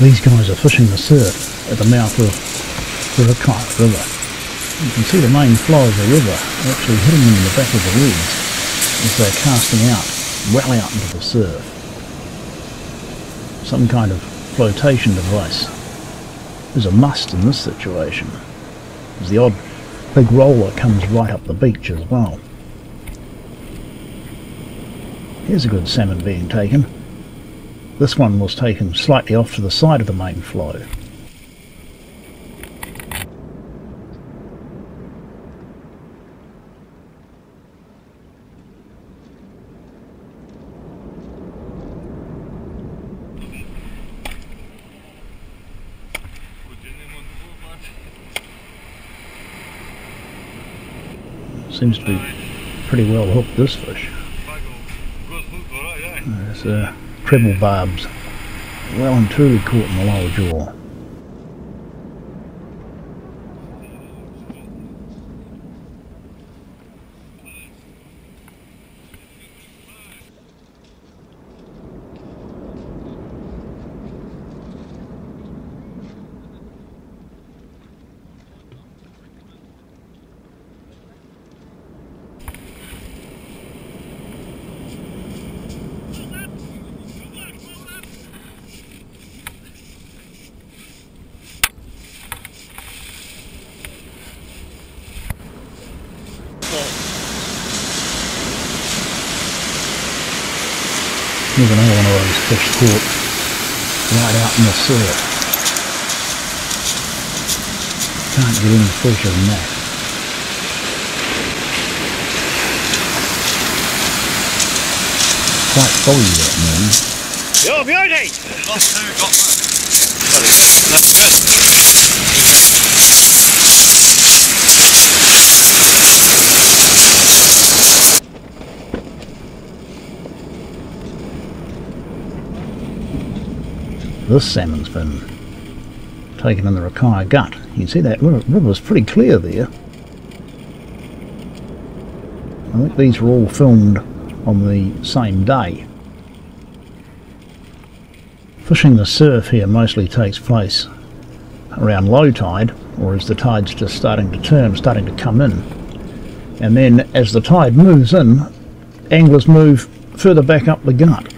These guys are fishing the surf at the mouth of the Rakaia River. You can see the main flow of the river actually hitting them in the back of the leads as they're casting out, well out into the surf. Some kind of flotation device is a must in this situation, as the odd big roller comes right up the beach as well. Here's a good salmon being taken. This one was taken slightly off to the side of the main flow. Seems to be pretty well hooked, this fish. There's treble barbs, well and truly caught in the lower jaw. Here's another one of those fish caught right out in the surf. Can't get any fresher than that. Quite foggy that morning. Your beauty! Lost two, got one. That's it. This salmon's been taken in the Rakaia gut. You can see that river's pretty clear there. I think these were all filmed on the same day. Fishing the surf here mostly takes place around low tide, or as the tide's just starting to turn, starting to come in. And then as the tide moves in, anglers move further back up the gut.